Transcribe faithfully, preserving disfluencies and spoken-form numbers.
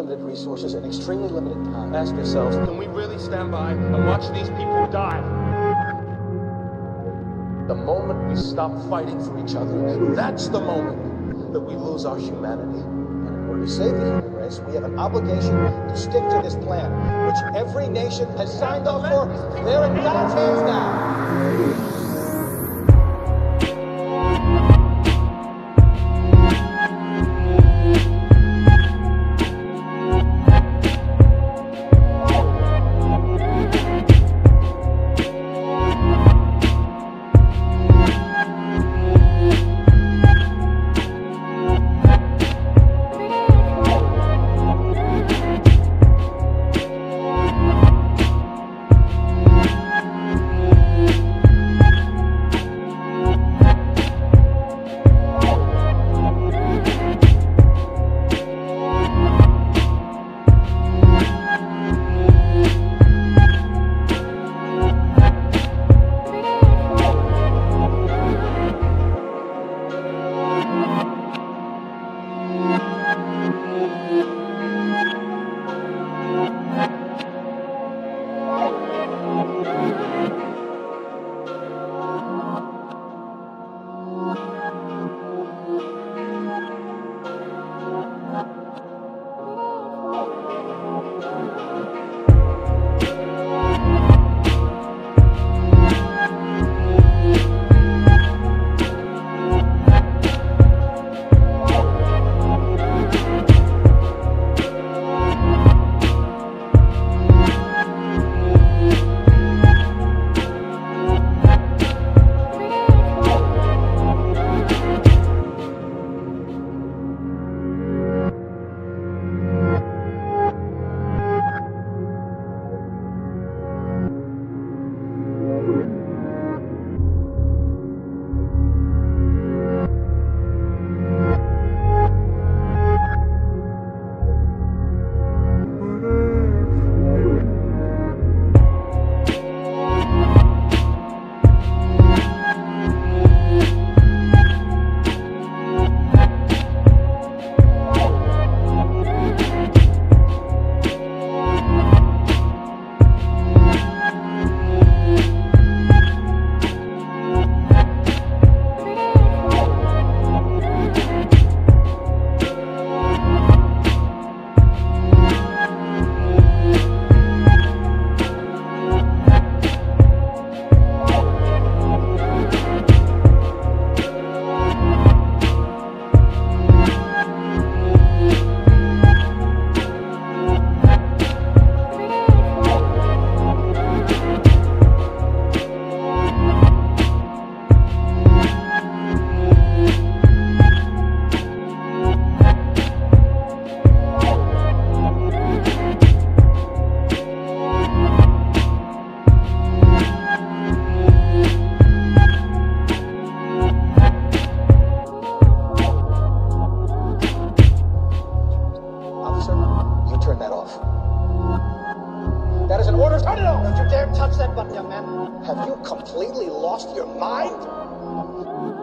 limited resources and extremely limited time. Ask yourselves, can we really stand by and watch these people die? The moment we stop fighting for each other, that's the moment that we lose our humanity. And in order to save the human race, we have an obligation to stick to this plan, which every nation has signed off for. They're in God's hands now. Don't you dare touch that button, young man. Have you completely lost your mind?